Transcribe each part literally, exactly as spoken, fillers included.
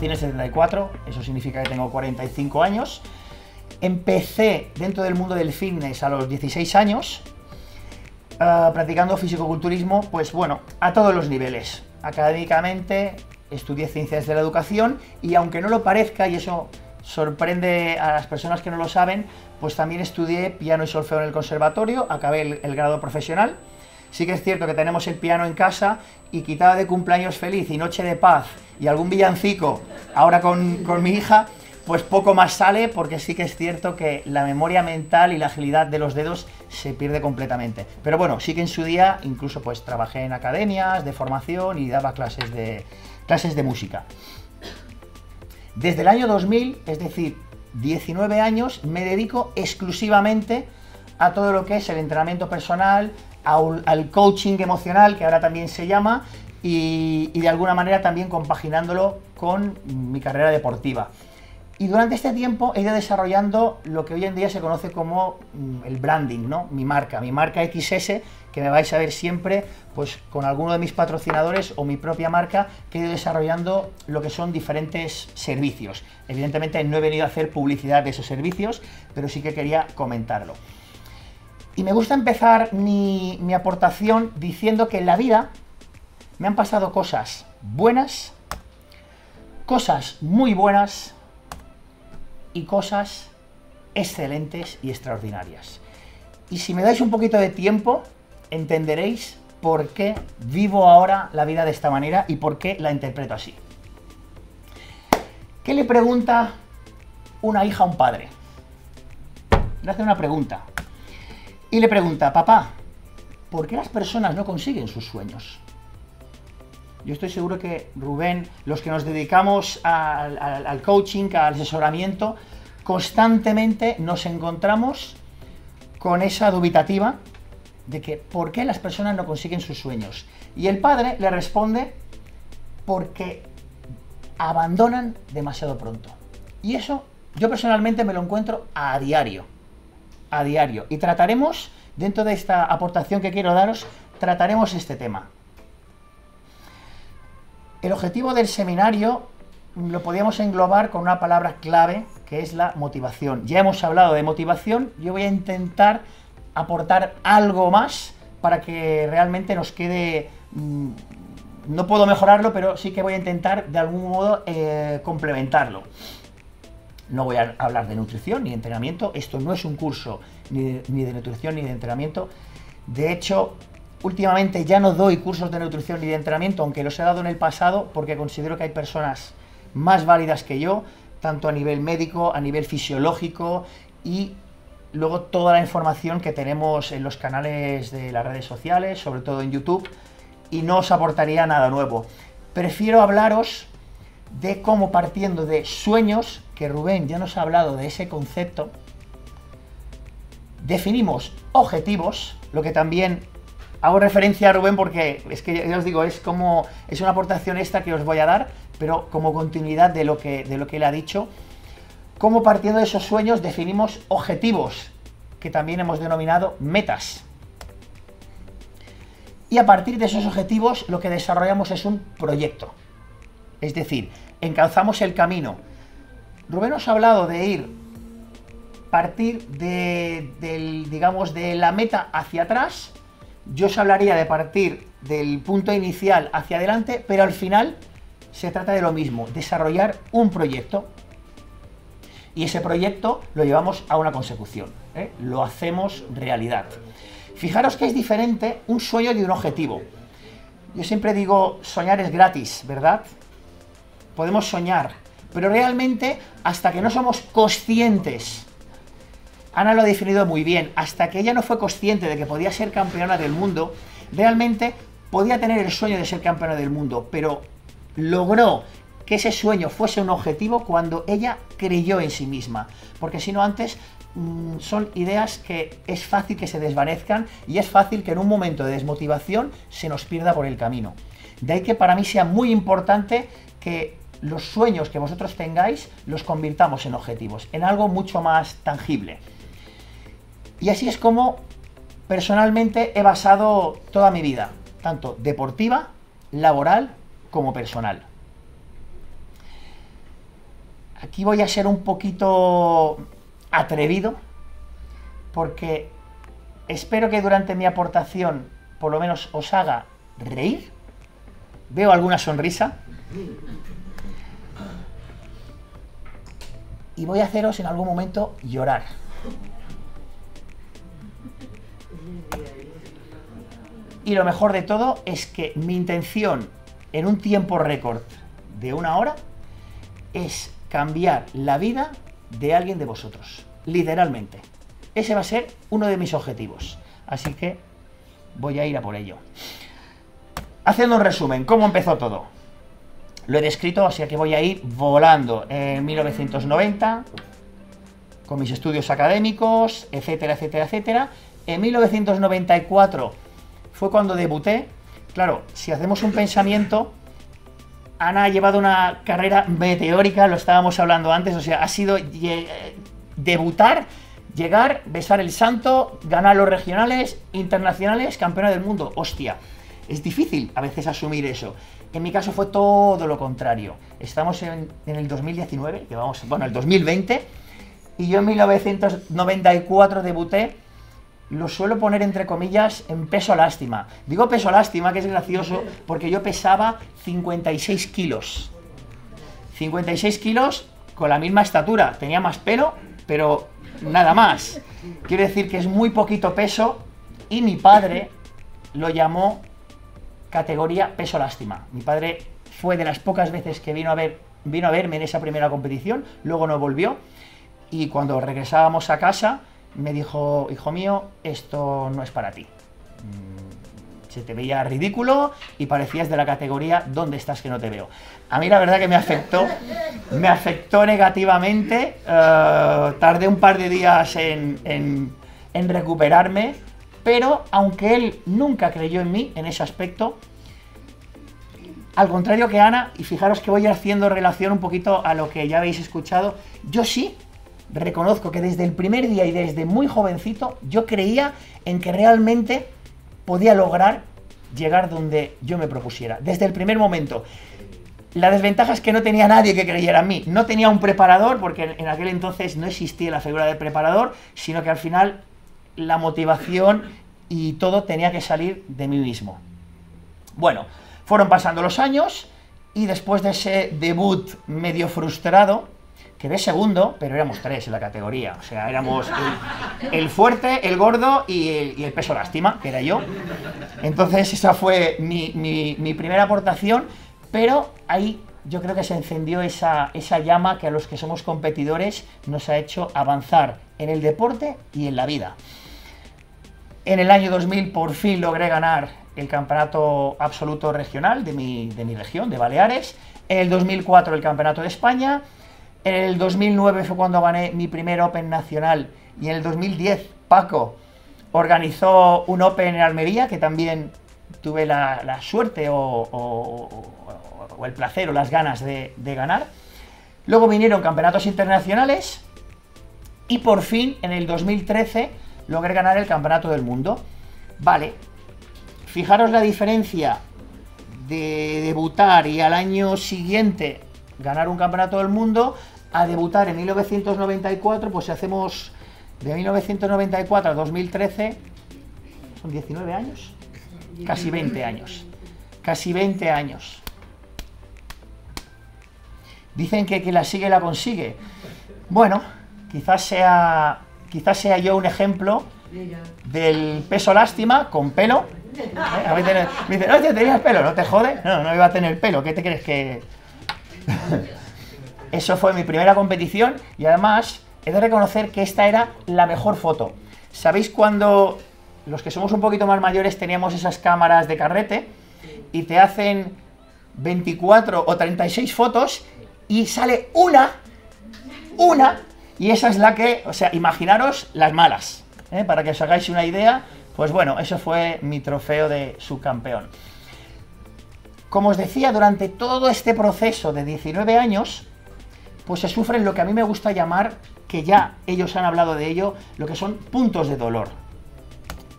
nací en el setenta y cuatro, eso significa que tengo cuarenta y cinco años. Empecé dentro del mundo del fitness a los dieciséis años, uh, practicando fisicoculturismo, pues bueno, a todos los niveles. Académicamente estudié ciencias de la educación y aunque no lo parezca, y eso sorprende a las personas que no lo saben, pues también estudié piano y solfeo en el conservatorio, acabé el, el grado profesional. Sí que es cierto que tenemos el piano en casa y quitaba de cumpleaños feliz y noche de paz y algún villancico, ahora con, con mi hija, pues poco más sale, porque sí que es cierto que la memoria mental y la agilidad de los dedos se pierde completamente. Pero bueno, sí que en su día incluso pues trabajé en academias de formación y daba clases de, clases de música. Desde el año dos mil, es decir, diecinueve años, me dedico exclusivamente a todo lo que es el entrenamiento personal, al coaching emocional, que ahora también se llama, y, y de alguna manera también compaginándolo con mi carrera deportiva. Y durante este tiempo he ido desarrollando lo que hoy en día se conoce como el branding, ¿no? Mi marca, mi marca X S, que me vais a ver siempre pues, con alguno de mis patrocinadores o mi propia marca, que he ido desarrollando lo que son diferentes servicios. Evidentemente no he venido a hacer publicidad de esos servicios, pero sí que quería comentarlo. Y me gusta empezar mi, mi aportación diciendo que en la vida me han pasado cosas buenas, cosas muy buenas, y cosas excelentes y extraordinarias. Y si me dais un poquito de tiempo, entenderéis por qué vivo ahora la vida de esta manera y por qué la interpreto así. ¿Qué le pregunta una hija a un padre? Le hace una pregunta. Y le pregunta, papá, ¿por qué las personas no consiguen sus sueños? Yo estoy seguro que, Rubén, los que nos dedicamos al, al, al coaching, al asesoramiento, constantemente nos encontramos con esa dubitativa de que ¿por qué las personas no consiguen sus sueños? Y el padre le responde, porque abandonan demasiado pronto. Y eso yo personalmente me lo encuentro a diario, a diario. Y trataremos, dentro de esta aportación que quiero daros, trataremos este tema. El objetivo del seminario lo podíamos englobar con una palabra clave, que es la motivación. Ya hemos hablado de motivación, yo voy a intentar aportar algo más para que realmente nos quede... No puedo mejorarlo, pero sí que voy a intentar de algún modo eh, complementarlo. No voy a hablar de nutrición ni de entrenamiento, esto no es un curso ni de, ni de nutrición ni de entrenamiento. De hecho, últimamente ya no doy cursos de nutrición ni de entrenamiento, aunque los he dado en el pasado, porque considero que hay personas más válidas que yo, tanto a nivel médico, a nivel fisiológico, y luego toda la información que tenemos en los canales de las redes sociales, sobre todo en YouTube, y no os aportaría nada nuevo. Prefiero hablaros de cómo, partiendo de sueños, que Rubén ya nos ha hablado de ese concepto, definimos objetivos, lo que también... Hago referencia a Rubén porque es que ya os digo, es como es una aportación esta que os voy a dar, pero como continuidad de lo que, de lo que él ha dicho. Cómo, partiendo de esos sueños, definimos objetivos, que también hemos denominado metas. Y a partir de esos objetivos lo que desarrollamos es un proyecto. Es decir, encauzamos el camino. Rubén os ha hablado de ir, partir de, del, digamos, de la meta hacia atrás. Yo os hablaría de partir del punto inicial hacia adelante, pero al final se trata de lo mismo, desarrollar un proyecto. Y ese proyecto lo llevamos a una consecución, ¿eh? Lo hacemos realidad. Fijaros que es diferente un sueño de un objetivo. Yo siempre digo, soñar es gratis, ¿verdad? Podemos soñar, pero realmente hasta que no somos conscientes... Ana lo ha definido muy bien, hasta que ella no fue consciente de que podía ser campeona del mundo, realmente podía tener el sueño de ser campeona del mundo, pero logró que ese sueño fuese un objetivo cuando ella creyó en sí misma, porque si no, antes mmm, son ideas que es fácil que se desvanezcan y es fácil que en un momento de desmotivación se nos pierda por el camino. De ahí que para mí sea muy importante que los sueños que vosotros tengáis los convirtamos en objetivos, en algo mucho más tangible. Y así es como personalmente he basado toda mi vida, tanto deportiva, laboral como personal. Aquí voy a ser un poquito atrevido, porque espero que durante mi aportación por lo menos os haga reír. Veo alguna sonrisa. Y voy a haceros en algún momento llorar. Y lo mejor de todo es que mi intención en un tiempo récord de una hora es cambiar la vida de alguien de vosotros, literalmente. Ese va a ser uno de mis objetivos, así que voy a ir a por ello. Haciendo un resumen, ¿cómo empezó todo? Lo he descrito, así que voy a ir volando. En mil novecientos noventa, con mis estudios académicos, etcétera, etcétera, etcétera. En mil novecientos noventa y cuatro fue cuando debuté. Claro, si hacemos un pensamiento, Ana ha llevado una carrera meteórica, lo estábamos hablando antes, o sea, ha sido debutar, llegar, besar el santo, ganar los regionales, internacionales, campeona del mundo. Hostia, es difícil a veces asumir eso. En mi caso fue todo lo contrario. Estamos en, en el dos mil diecinueve, llevamos, bueno, el dos mil veinte, y yo en mil novecientos noventa y cuatro debuté. Lo suelo poner entre comillas en peso lástima. Digo peso lástima, que es gracioso, porque yo pesaba cincuenta y seis kilos. cincuenta y seis kilos con la misma estatura. Tenía más pelo, pero nada más. Quiero decir que es muy poquito peso y mi padre lo llamó categoría peso lástima. Mi padre fue de las pocas veces que vino a ver, vino a verme en esa primera competición, luego no volvió, y cuando regresábamos a casa me dijo: hijo mío, esto no es para ti. Se te veía ridículo y parecías de la categoría ¿dónde estás que no te veo? A mí la verdad que me afectó, me afectó negativamente. Uh, tardé un par de días en, en, en recuperarme, pero aunque él nunca creyó en mí en ese aspecto, al contrario que Ana, y fijaros que voy haciendo relación un poquito a lo que ya habéis escuchado, yo sí reconozco que desde el primer día y desde muy jovencito yo creía en que realmente podía lograr llegar donde yo me propusiera. Desde el primer momento. La desventaja es que no tenía nadie que creyera en mí. No tenía un preparador, porque en aquel entonces no existía la figura de preparador, sino que al final la motivación y todo tenía que salir de mí mismo. Bueno, fueron pasando los años y después de ese debut medio frustrado, quedé segundo, pero éramos tres en la categoría. O sea, éramos el, el fuerte, el gordo y el, y el peso lástima, que era yo. Entonces esa fue mi, mi, mi primera aportación, pero ahí yo creo que se encendió esa, esa llama que a los que somos competidores nos ha hecho avanzar en el deporte y en la vida. En el año dos mil por fin logré ganar el Campeonato Absoluto Regional de mi, de mi región, de Baleares. En el dos mil cuatro el Campeonato de España. En el dos mil nueve fue cuando gané mi primer Open Nacional, y en el dos mil diez Paco organizó un Open en Almería, que también tuve la, la suerte o, o, o el placer o las ganas de, de ganar. Luego vinieron campeonatos internacionales y por fin en el dos mil trece logré ganar el Campeonato del Mundo. Vale, fijaros la diferencia de debutar y al año siguiente ganar un campeonato del mundo a debutar en mil novecientos noventa y cuatro, pues si hacemos de mil novecientos noventa y cuatro a dos mil trece, son diecinueve años, casi veinte años, casi veinte años. Dicen que quien la sigue la consigue. Bueno, quizás sea, quizás sea yo un ejemplo del peso lástima con pelo. ¿Eh? A veces me dicen: oye, ¿tenías pelo? ¿No te jode? No, no iba a tener pelo, ¿qué te crees que...? Eso fue mi primera competición y además he de reconocer que esta era la mejor foto. ¿Sabéis cuando los que somos un poquito más mayores teníamos esas cámaras de carrete y te hacen veinticuatro o treinta y seis fotos y sale una, una, y esa es la que, o sea, imaginaros las malas, ¿eh? Para que os hagáis una idea, pues bueno, eso fue mi trofeo de subcampeón. Como os decía, durante todo este proceso de diecinueve años, pues se sufren lo que a mí me gusta llamar, que ya ellos han hablado de ello, lo que son puntos de dolor.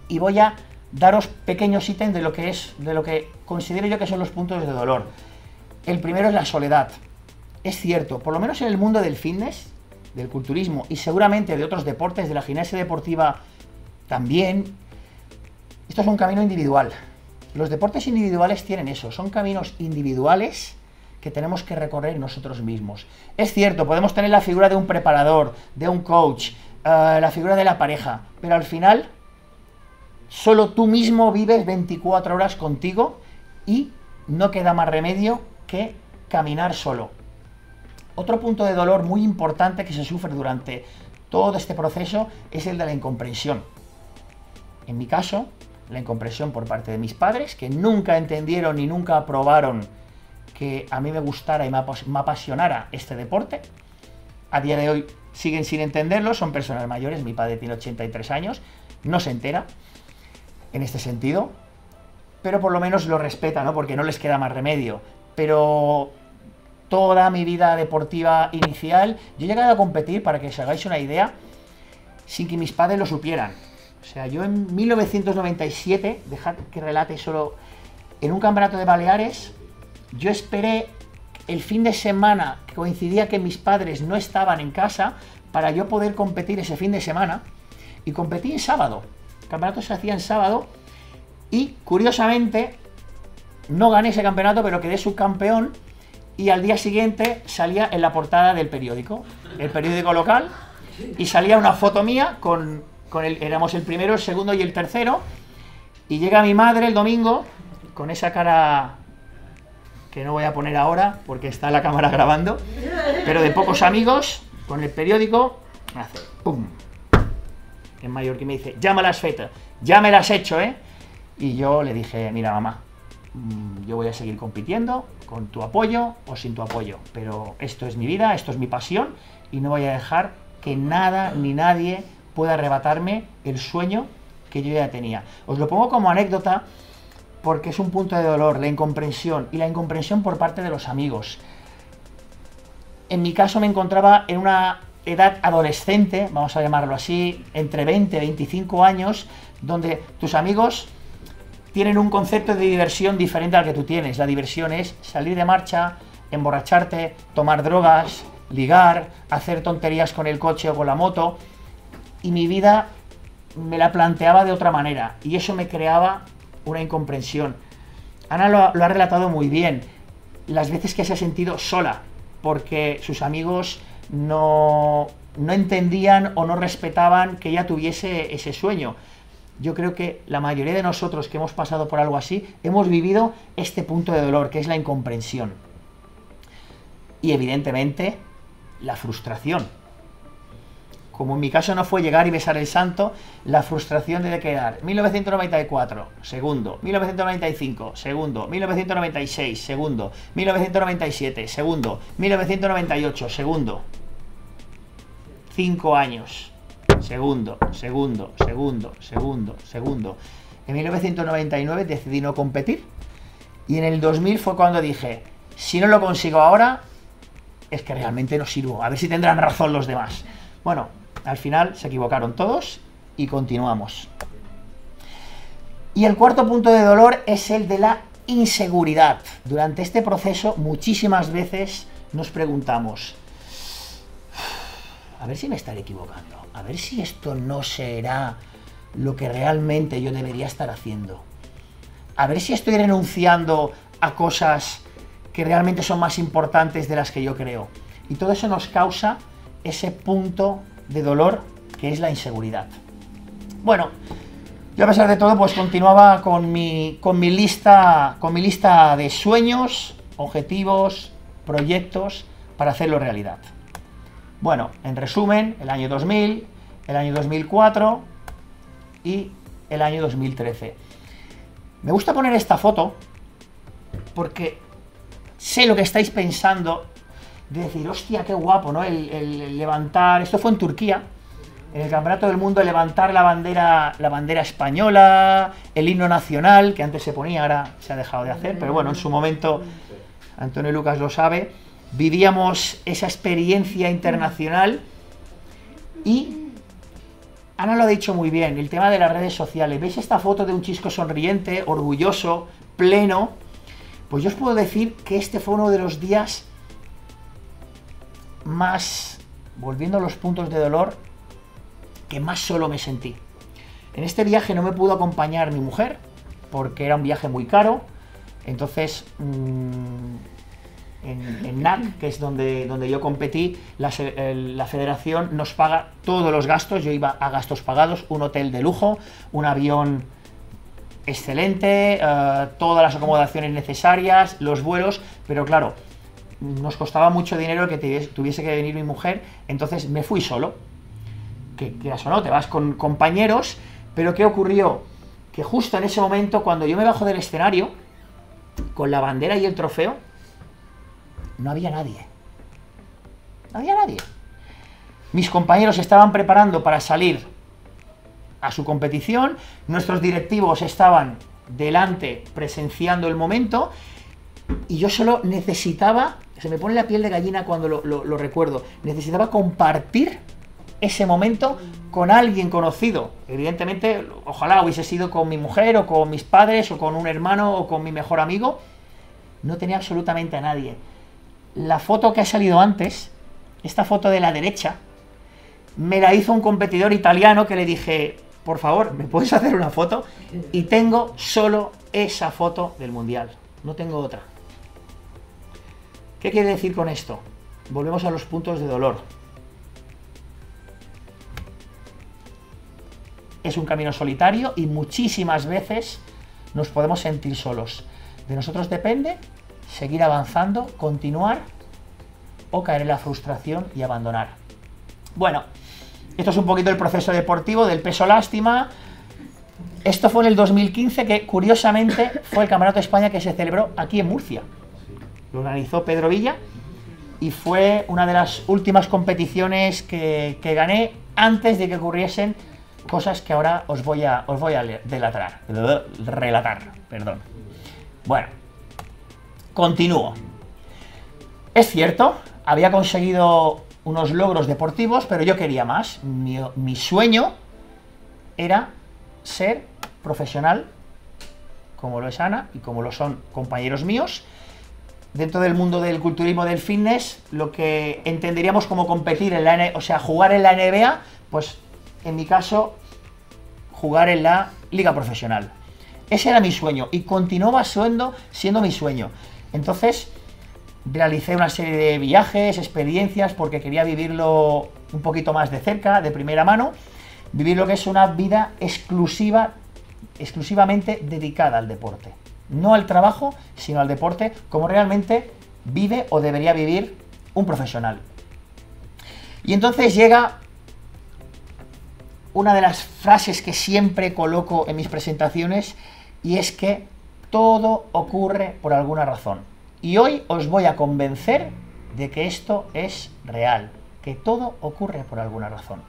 Y voy a daros pequeños ítems de lo que es, de lo que considero yo que son los puntos de dolor. El primero es la soledad. es cierto, por lo menos en el mundo del fitness, del culturismo y seguramente de otros deportes, de la gimnasia deportiva también, esto es un camino individual. Los deportes individuales tienen eso, son caminos individuales que tenemos que recorrer nosotros mismos. Es cierto, podemos tener la figura de un preparador, de un coach, uh, la figura de la pareja, pero al final solo tú mismo vives veinticuatro horas contigo y no queda más remedio que caminar solo. Otro punto de dolor muy importante que se sufre durante todo este proceso es el de la incomprensión. En mi caso, la incomprensión por parte de mis padres, que nunca entendieron y nunca aprobaron que a mí me gustara y me apasionara este deporte. A día de hoy siguen sin entenderlo, son personas mayores, mi padre tiene ochenta y tres años, no se entera en este sentido, pero por lo menos lo respeta, ¿no? Porque no les queda más remedio. Pero toda mi vida deportiva inicial, yo he llegado a competir, para que os hagáis una idea, sin que mis padres lo supieran. O sea, yo en mil novecientos noventa y siete, dejad que relate solo, en un campeonato de Baleares, yo esperé el fin de semana que coincidía que mis padres no estaban en casa para yo poder competir ese fin de semana, y competí en sábado. El campeonato se hacía en sábado y, curiosamente, no gané ese campeonato, pero quedé subcampeón y al día siguiente salía en la portada del periódico, el periódico local, y salía una foto mía con, con el, éramos el primero, el segundo y el tercero, y llega mi madre el domingo con esa cara que no voy a poner ahora porque está la cámara grabando, pero de pocos amigos, con el periódico, hace pum, en mallorquín me dice, ya me las fetas, ya me las he hecho, ¿eh? Y yo le dije, mira mamá, yo voy a seguir compitiendo con tu apoyo o sin tu apoyo, pero esto es mi vida, esto es mi pasión y no voy a dejar que nada ni nadie pueda arrebatarme el sueño que yo ya tenía. Os lo pongo como anécdota porque es un punto de dolor, la incomprensión y la incomprensión por parte de los amigos. En mi caso me encontraba en una edad adolescente, vamos a llamarlo así, entre veinte y veinticinco años, donde tus amigos tienen un concepto de diversión diferente al que tú tienes. La diversión es salir de marcha, emborracharte, tomar drogas, ligar, hacer tonterías con el coche o con la moto. Y mi vida me la planteaba de otra manera y eso me creaba una incomprensión. Ana lo ha, lo ha relatado muy bien, las veces que se ha sentido sola porque sus amigos no, no entendían o no respetaban que ella tuviese ese sueño. Yo creo que la mayoría de nosotros que hemos pasado por algo así, hemos vivido este punto de dolor, que es la incomprensión. Y evidentemente, la frustración. Como en mi caso no fue llegar y besar el santo, la frustración de quedar mil novecientos noventa y cuatro, segundo, mil novecientos noventa y cinco, segundo, mil novecientos noventa y seis, segundo, mil novecientos noventa y siete, segundo, mil novecientos noventa y ocho, segundo. Cinco años. Segundo, segundo, segundo, segundo, segundo. En mil novecientos noventa y nueve decidí no competir y en el dos mil fue cuando dije, si no lo consigo ahora, es que realmente no sirvo, a ver si tendrán razón los demás. Bueno, al final se equivocaron todos y continuamos. Y el cuarto punto de dolor es el de la inseguridad. Durante este proceso muchísimas veces nos preguntamos, a ver si me estaré equivocando, a ver si esto no será lo que realmente yo debería estar haciendo, a ver si estoy renunciando a cosas que realmente son más importantes de las que yo creo. Y todo eso nos causa ese punto de dolor que es la inseguridad. Bueno, yo a pesar de todo pues continuaba con mi, con mi, lista, con mi lista de sueños, objetivos, proyectos para hacerlo realidad. Bueno, en resumen, el año dos mil, el año dos mil cuatro y el año dos mil trece. Me gusta poner esta foto porque sé lo que estáis pensando de decir, hostia, qué guapo, ¿no? El, el levantar, esto fue en Turquía, en el Campeonato del Mundo, levantar la bandera, la bandera española, el himno nacional, que antes se ponía, ahora se ha dejado de hacer, pero bueno, en su momento, Antonio Lucas lo sabe, vivíamos esa experiencia internacional y Ana lo ha dicho muy bien, el tema de las redes sociales. ¿Veis esta foto de un Xisco sonriente, orgulloso, pleno? Pues yo os puedo decir que este fue uno de los días más, volviendo a los puntos de dolor, que más solo me sentí. En este viaje no me pudo acompañar mi mujer, porque era un viaje muy caro. Entonces, mmm, en, en N A C, que es donde, donde yo competí, la, la federación nos paga todos los gastos. Yo iba a gastos pagados, un hotel de lujo, un avión excelente, eh, todas las acomodaciones necesarias, los vuelos, pero claro, nos costaba mucho dinero que te, tuviese que venir mi mujer, entonces me fui solo. Que quieras o no, te vas con compañeros, pero ¿qué ocurrió? Que justo en ese momento, cuando yo me bajo del escenario, con la bandera y el trofeo, no había nadie. No había nadie. Mis compañeros estaban preparando para salir a su competición, nuestros directivos estaban delante presenciando el momento, y yo solo necesitaba, se me pone la piel de gallina cuando lo, lo, lo recuerdo, necesitaba compartir ese momento con alguien conocido. Evidentemente, ojalá hubiese sido con mi mujer, o con mis padres, o con un hermano, o con mi mejor amigo. No tenía absolutamente a nadie. La foto que ha salido antes, esta foto de la derecha, me la hizo un competidor italiano que le dije, por favor, ¿me puedes hacer una foto? Y tengo solo esa foto del Mundial, no tengo otra. ¿Qué quiere decir con esto? Volvemos a los puntos de dolor. Es un camino solitario y muchísimas veces nos podemos sentir solos. De nosotros depende seguir avanzando, continuar o caer en la frustración y abandonar. Bueno, esto es un poquito el proceso deportivo del peso lástima. Esto fue en el dos mil quince, que curiosamente fue el Campeonato de España que se celebró aquí en Murcia. Lo organizó Pedro Villa y fue una de las últimas competiciones que, que gané antes de que ocurriesen cosas que ahora os voy a, os voy a delatar, relatar, perdón. Bueno, continúo. Es cierto, había conseguido unos logros deportivos, pero yo quería más. Mi, mi sueño era ser profesional, como lo es Ana y como lo son compañeros míos. Dentro del mundo del culturismo, del fitness, lo que entenderíamos como competir en la, o sea, jugar en la N B A, pues en mi caso, jugar en la liga profesional. Ese era mi sueño y continuaba siendo, siendo mi sueño. Entonces, realicé una serie de viajes, experiencias, porque quería vivirlo un poquito más de cerca, de primera mano, vivir lo que es una vida exclusiva, exclusivamente dedicada al deporte. No al trabajo, sino al deporte, como realmente vive o debería vivir un profesional. Y entonces llega una de las frases que siempre coloco en mis presentaciones, y es que todo ocurre por alguna razón. Y hoy os voy a convencer de que esto es real, que todo ocurre por alguna razón.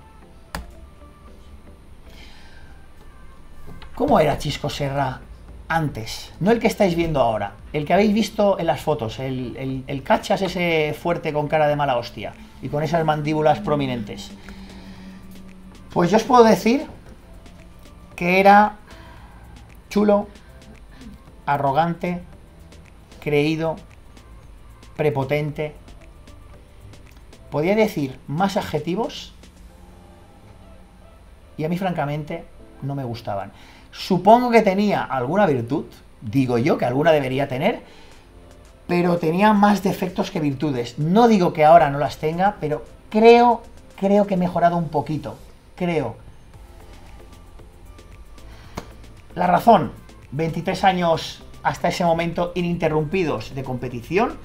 ¿Cómo era Xisco Serra antes? No el que estáis viendo ahora, el que habéis visto en las fotos, el, el, el cachas ese fuerte con cara de mala hostia y con esas mandíbulas prominentes. Pues yo os puedo decir que era chulo, arrogante, creído, prepotente. Podía decir más adjetivos y a mí francamente no me gustaban. Supongo que tenía alguna virtud, digo yo que alguna debería tener, pero tenía más defectos que virtudes. No digo que ahora no las tenga, pero creo, creo que he mejorado un poquito. Creo. La razón, veintitrés años hasta ese momento ininterrumpidos de competición,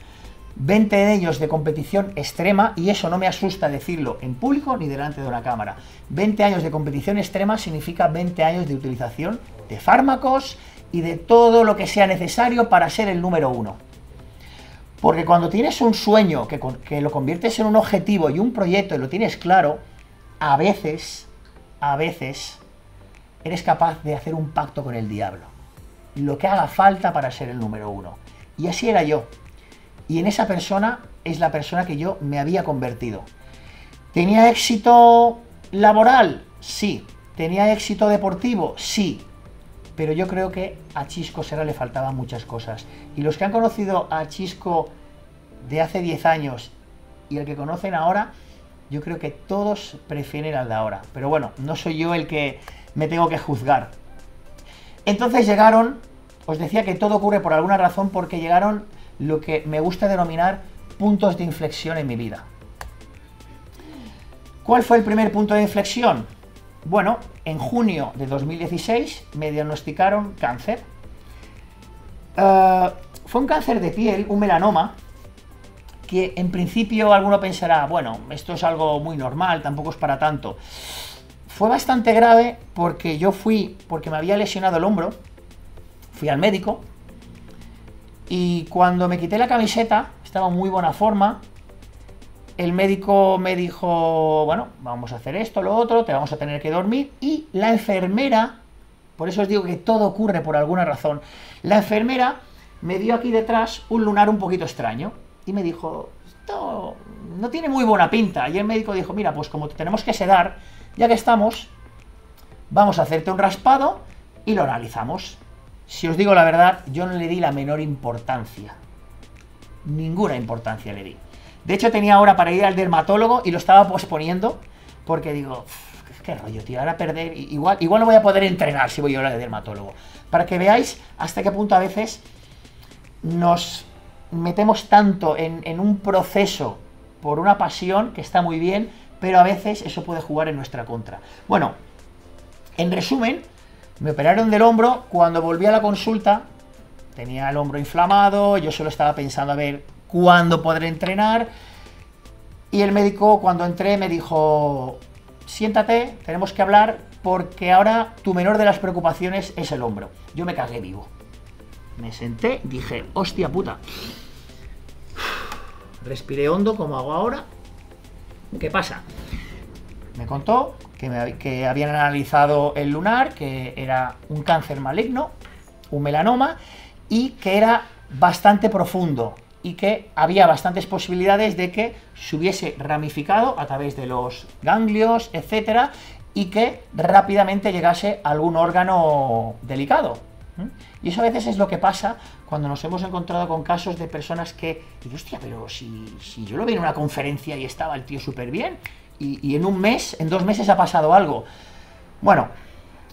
veinte de ellos de competición extrema, y eso no me asusta decirlo en público ni delante de una cámara. veinte años de competición extrema significa veinte años de utilización de fármacos y de todo lo que sea necesario para ser el número uno. Porque cuando tienes un sueño que, que lo conviertes en un objetivo y un proyecto y lo tienes claro, a veces, a veces, eres capaz de hacer un pacto con el diablo. Lo que haga falta para ser el número uno. Y así era yo. Y en esa persona es la persona que yo me había convertido. ¿Tenía éxito laboral? Sí. ¿Tenía éxito deportivo? Sí. Pero yo creo que a Xisco Serra le faltaban muchas cosas. Y los que han conocido a Xisco de hace diez años y el que conocen ahora, yo creo que todos prefieren al de ahora. Pero bueno, no soy yo el que me tengo que juzgar. Entonces llegaron, os decía que todo ocurre por alguna razón, porque llegaron lo que me gusta denominar puntos de inflexión en mi vida. ¿Cuál fue el primer punto de inflexión? Bueno, en junio de dos mil dieciséis me diagnosticaron cáncer. Uh, fue un cáncer de piel, un melanoma, que en principio alguno pensará, bueno, esto es algo muy normal, tampoco es para tanto. Fue bastante grave porque yo fui, porque me había lesionado el hombro, fui al médico y cuando me quité la camiseta, estaba en muy buena forma, el médico me dijo, bueno, vamos a hacer esto, lo otro, te vamos a tener que dormir, y la enfermera, por eso os digo que todo ocurre por alguna razón, la enfermera me dio aquí detrás un lunar un poquito extraño. Y me dijo, esto no tiene muy buena pinta. Y el médico dijo, mira, pues como te tenemos que sedar, ya que estamos, vamos a hacerte un raspado y lo analizamos. Si os digo la verdad, yo no le di la menor importancia. Ninguna importancia le di. De hecho, tenía ahora para ir al dermatólogo y lo estaba posponiendo porque digo, qué rollo, tío, ahora perder. Igual, igual no voy a poder entrenar si voy ahora de dermatólogo. Para que veáis hasta qué punto a veces nos metemos tanto en, en un proceso por una pasión que está muy bien, pero a veces eso puede jugar en nuestra contra. Bueno, en resumen, me operaron del hombro. Cuando volví a la consulta, tenía el hombro inflamado, yo solo estaba pensando a ver cuándo podré entrenar. Y el médico, cuando entré, me dijo, siéntate, tenemos que hablar, porque ahora tu menor de las preocupaciones es el hombro. Yo me cagué vivo. Me senté, dije, hostia puta. Respiré hondo como hago ahora. ¿Qué pasa? Me contó que, me, que habían analizado el lunar, que era un cáncer maligno, un melanoma, y que era bastante profundo y que había bastantes posibilidades de que se hubiese ramificado a través de los ganglios, etcétera, y que rápidamente llegase a algún órgano delicado. Y eso a veces es lo que pasa cuando nos hemos encontrado con casos de personas que, y hostia, pero si, si yo lo vi en una conferencia y estaba el tío súper bien, y, y en un mes, en dos meses ha pasado algo. Bueno,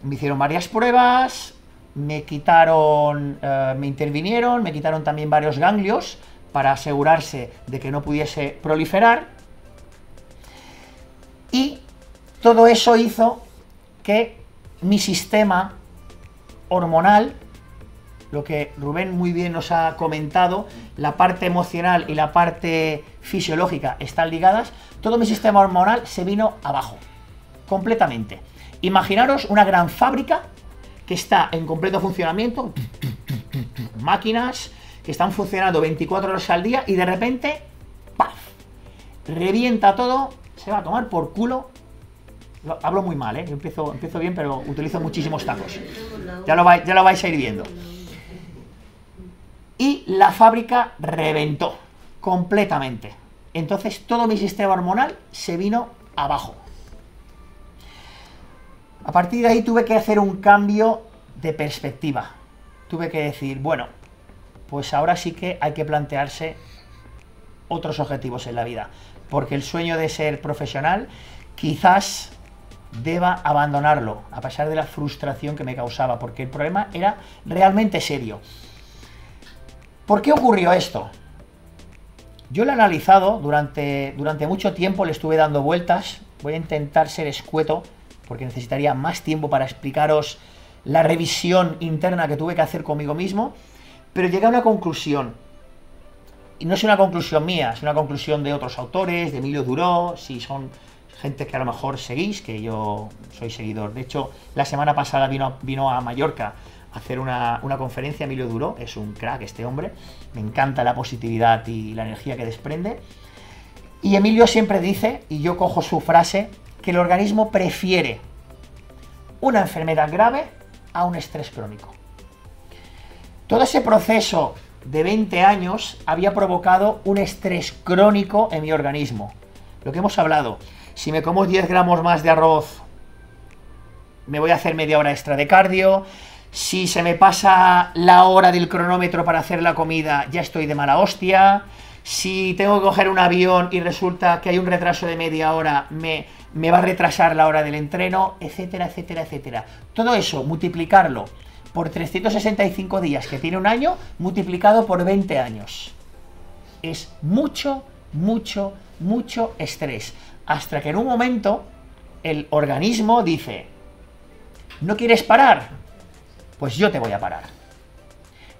me hicieron varias pruebas, me quitaron, eh, me intervinieron, me quitaron también varios ganglios para asegurarse de que no pudiese proliferar. Y todo eso hizo que mi sistema hormonal, lo que Rubén muy bien nos ha comentado, la parte emocional y la parte fisiológica están ligadas, todo mi sistema hormonal se vino abajo, completamente. Imaginaros una gran fábrica que está en completo funcionamiento, máquinas que están funcionando veinticuatro horas al día y de repente, ¡paf!, revienta todo, se va a tomar por culo. Hablo muy mal, ¿eh? Yo empiezo, empiezo bien, pero utilizo muchísimos tacos. Ya lo, vais, ya lo vais a ir viendo. Y la fábrica reventó completamente. Entonces todo mi sistema hormonal se vino abajo. A partir de ahí tuve que hacer un cambio de perspectiva. Tuve que decir, bueno, pues ahora sí que hay que plantearse otros objetivos en la vida. Porque el sueño de ser profesional quizás deba abandonarlo, a pesar de la frustración que me causaba, porque el problema era realmente serio. ¿Por qué ocurrió esto? Yo lo he analizado durante, durante mucho tiempo, le estuve dando vueltas. Voy a intentar ser escueto, porque necesitaría más tiempo para explicaros la revisión interna que tuve que hacer conmigo mismo, pero llegué a una conclusión. Y no es una conclusión mía, es una conclusión de otros autores, de Emilio Duró, si son gente que a lo mejor seguís, que yo soy seguidor. De hecho, la semana pasada vino, vino a Mallorca a hacer una, una conferencia, Emilio Duró, es un crack este hombre, me encanta la positividad y la energía que desprende. Y Emilio siempre dice, y yo cojo su frase, que el organismo prefiere una enfermedad grave a un estrés crónico. Todo ese proceso de veinte años había provocado un estrés crónico en mi organismo. Lo que hemos hablado, si me como diez gramos más de arroz, me voy a hacer media hora extra de cardio. Si se me pasa la hora del cronómetro para hacer la comida, ya estoy de mala hostia. si tengo que coger un avión y resulta que hay un retraso de media hora, me, me va a retrasar la hora del entreno, etcétera, etcétera, etcétera. Todo eso, multiplicarlo por trescientos sesenta y cinco días, que tiene un año, multiplicado por veinte años. Es mucho, mucho, mucho estrés. Hasta que en un momento el organismo dice, ¿no quieres parar? Pues yo te voy a parar.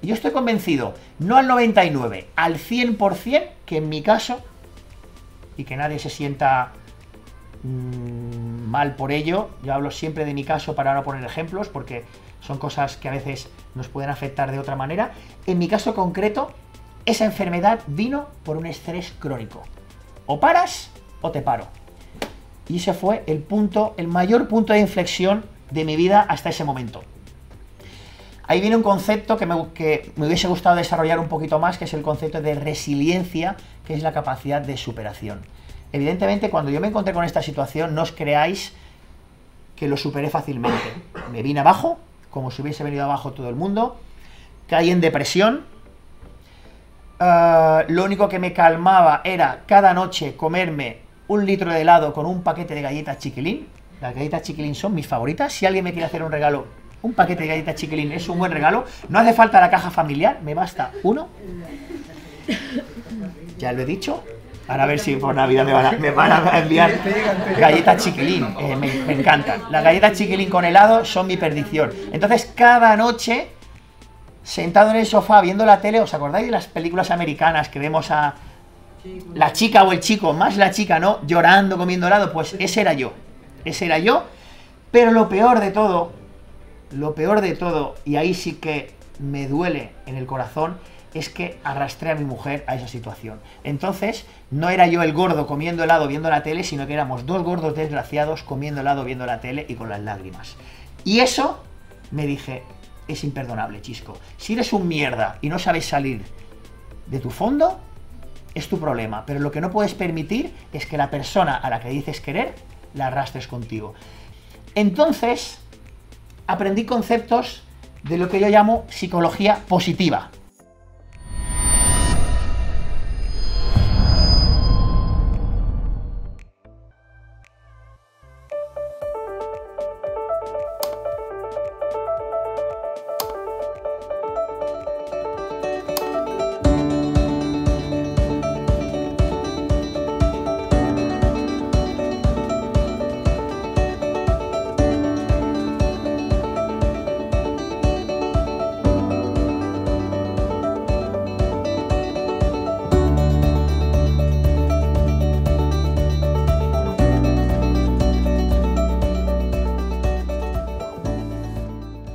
Y yo estoy convencido, no al noventa y nueve, al cien por cien, que en mi caso, y que nadie se sienta mmm, mal por ello, yo hablo siempre de mi caso para no poner ejemplos, porque son cosas que a veces nos pueden afectar de otra manera. En mi caso concreto, esa enfermedad vino por un estrés crónico. O paras o te paro. Y ese fue el punto, el mayor punto de inflexión de mi vida hasta ese momento. Ahí viene un concepto que me, que me hubiese gustado desarrollar un poquito más, que es el concepto de resiliencia, que es la capacidad de superación. Evidentemente, cuando yo me encontré con esta situación, no os creáis que lo superé fácilmente. Me vine abajo, como si hubiese venido abajo todo el mundo, caí en depresión. Uh, lo único que me calmaba era cada noche comerme un litro de helado con un paquete de galletas Chiquilín. Las galletas Chiquilín son mis favoritas. Si alguien me quiere hacer un regalo, un paquete de galletas Chiquilín es un buen regalo. No hace falta la caja familiar, me basta uno. Ya lo he dicho. Ahora a ver si por Navidad me van a, me van a enviar galletas Chiquilín. Eh, me, me encantan. Las galletas Chiquilín con helado son mi perdición. Entonces cada noche, sentado en el sofá viendo la tele, ¿os acordáis de las películas americanas que vemos a la chica o el chico, más la chica, ¿no?, llorando, comiendo helado? Pues ese era yo, ese era yo, pero lo peor de todo, lo peor de todo, y ahí sí que me duele en el corazón, es que arrastré a mi mujer a esa situación. Entonces, no era yo el gordo comiendo helado viendo la tele, sino que éramos dos gordos desgraciados comiendo helado viendo la tele y con las lágrimas. Y eso, me dije, es imperdonable, Xisco. Si eres un mierda y no sabes salir de tu fondo, es tu problema, pero lo que no puedes permitir es que la persona a la que dices querer la arrastres contigo. Entonces, aprendí conceptos de lo que yo llamo psicología positiva.